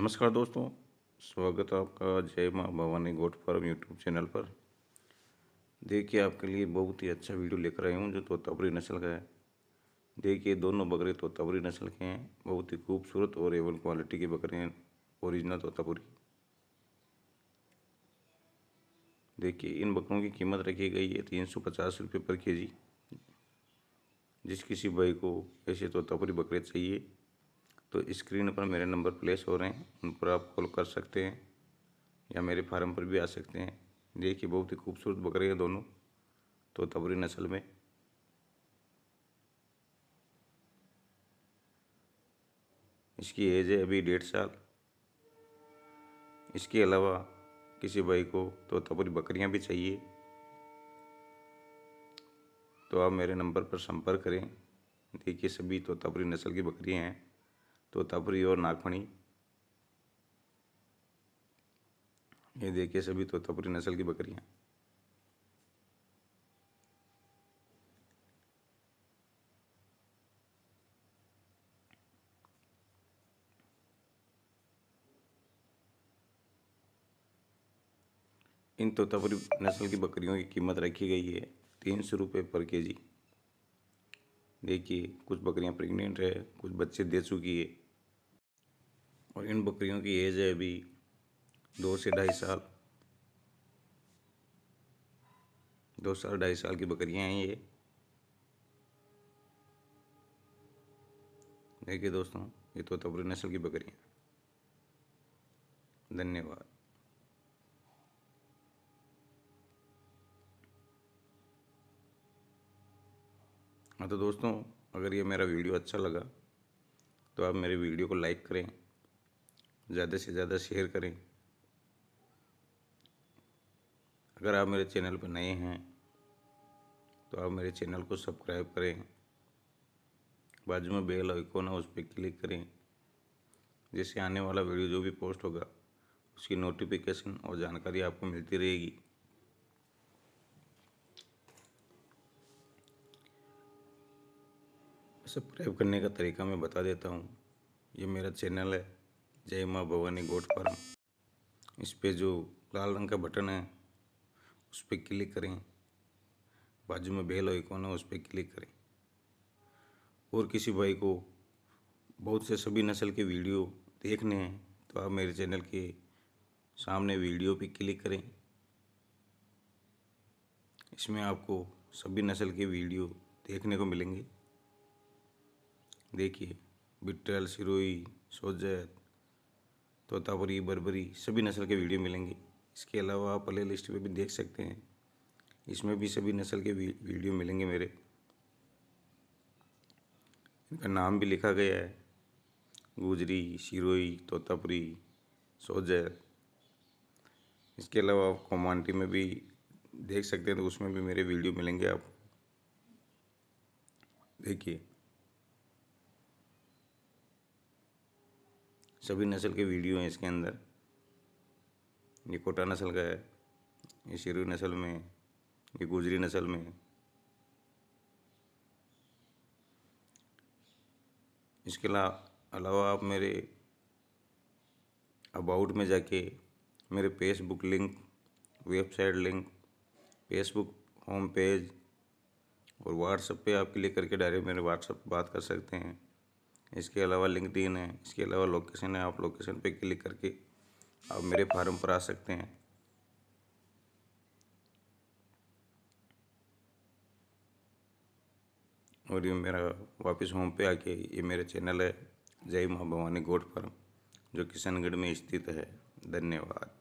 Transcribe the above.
नमस्कार दोस्तों, स्वागत है आपका जय माँ भवानी गोटफारम यूट्यूब चैनल पर। देखिए आपके लिए बहुत ही अच्छा वीडियो लेकर आया हूँ जो तोतापुरी नस्ल का है। देखिए दोनों बकरे तोतापुरी नस्ल के हैं, बहुत ही खूबसूरत और एवन क्वालिटी के बकरे हैं ओरिजिनल तोतापुरी। देखिए इन बकरों की कीमत रखी गई है 350 रुपये पर केजी। जिस किसी भाई को ऐसे तोतापुरी बकरे चाहिए तो स्क्रीन पर मेरे नंबर प्लेस हो रहे हैं, उन पर आप कॉल कर सकते हैं या मेरे फार्म पर भी आ सकते हैं। देखिए बहुत ही खूबसूरत बकरे हैं दोनों तोतापुरी नस्ल में। इसकी एज है अभी 1.5 साल। इसके अलावा किसी भाई को तोतापुरी बकरियां भी चाहिए तो आप मेरे नंबर पर संपर्क करें। देखिए सभी तोतापुरी नस्ल की बकरियां हैं, तोतापुरी और नाखूनी। ये देखिए सभी तोतापुरी नस्ल की बकरियां। इन तोतापुरी नस्ल की बकरियों की कीमत रखी गई है 300 रुपये पर केजी। देखिए कुछ बकरियां प्रेग्नेंट है, कुछ बच्चे दे चुकी है और इन बकरियों की एज है अभी 2 से 2.5 साल। 2 साल 2.5 साल की बकरियां हैं ये। देखिए दोस्तों ये तोतापुरी नस्ल की बकरियां। धन्यवाद। हाँ तो दोस्तों, अगर ये मेरा वीडियो अच्छा लगा तो आप मेरे वीडियो को लाइक करें, ज़्यादा से ज़्यादा शेयर करें। अगर आप मेरे चैनल पर नए हैं तो आप मेरे चैनल को सब्सक्राइब करें, बाजू में बेल आइकॉन है उस पर क्लिक करें, जिससे आने वाला वीडियो जो भी पोस्ट होगा उसकी नोटिफिकेशन और जानकारी आपको मिलती रहेगी। सब्सक्राइब करने का तरीका मैं बता देता हूँ। ये मेरा चैनल है जय माँ भवानी गोटफारम। इस पे जो लाल रंग का बटन है उस पर क्लिक करें, बाजू में बेल आइकॉन है उस पर क्लिक करें। और किसी भाई को बहुत से सभी नस्ल के वीडियो देखने हैं तो आप मेरे चैनल के सामने वीडियो पे क्लिक करें। इसमें आपको सभी नस्ल के वीडियो देखने को मिलेंगे। देखिए बिट्टल, सिरोही, सोजैद, तोतापुरी, बरबरी सभी नस्ल के वीडियो मिलेंगे। इसके अलावा आप प्ले लिस्ट में भी देख सकते हैं, इसमें भी सभी नस्ल के वीडियो मिलेंगे मेरे। इनका नाम भी लिखा गया है, गुजरी, सिरोही, तोतापुरी, सोजैद। इसके अलावा आप कॉमेंट्री में भी देख सकते हैं तो उसमें भी मेरे वीडियो मिलेंगे आप। देखिए सभी नस्ल के वीडियो हैं इसके अंदर। ये कोटा नस्ल का है, ये सिरोही नस्ल में, ये गुजरी नस्ल में। इसके अलावा आप मेरे अबाउट में जाके मेरे Facebook link, website link, Facebook home page और व्हाट्सएप पे आप क्लिक करके डायरेक्ट मेरे व्हाट्सएप पे बात कर सकते हैं। इसके अलावा लिंक्डइन है, इसके अलावा लोकेशन है, आप लोकेशन पे क्लिक करके आप मेरे फार्म पर आ सकते हैं। और ये मेरा वापस होम पे आके ये मेरा चैनल है जय माँ भवानी गोटफारम, जो किशनगढ़ में स्थित है। धन्यवाद।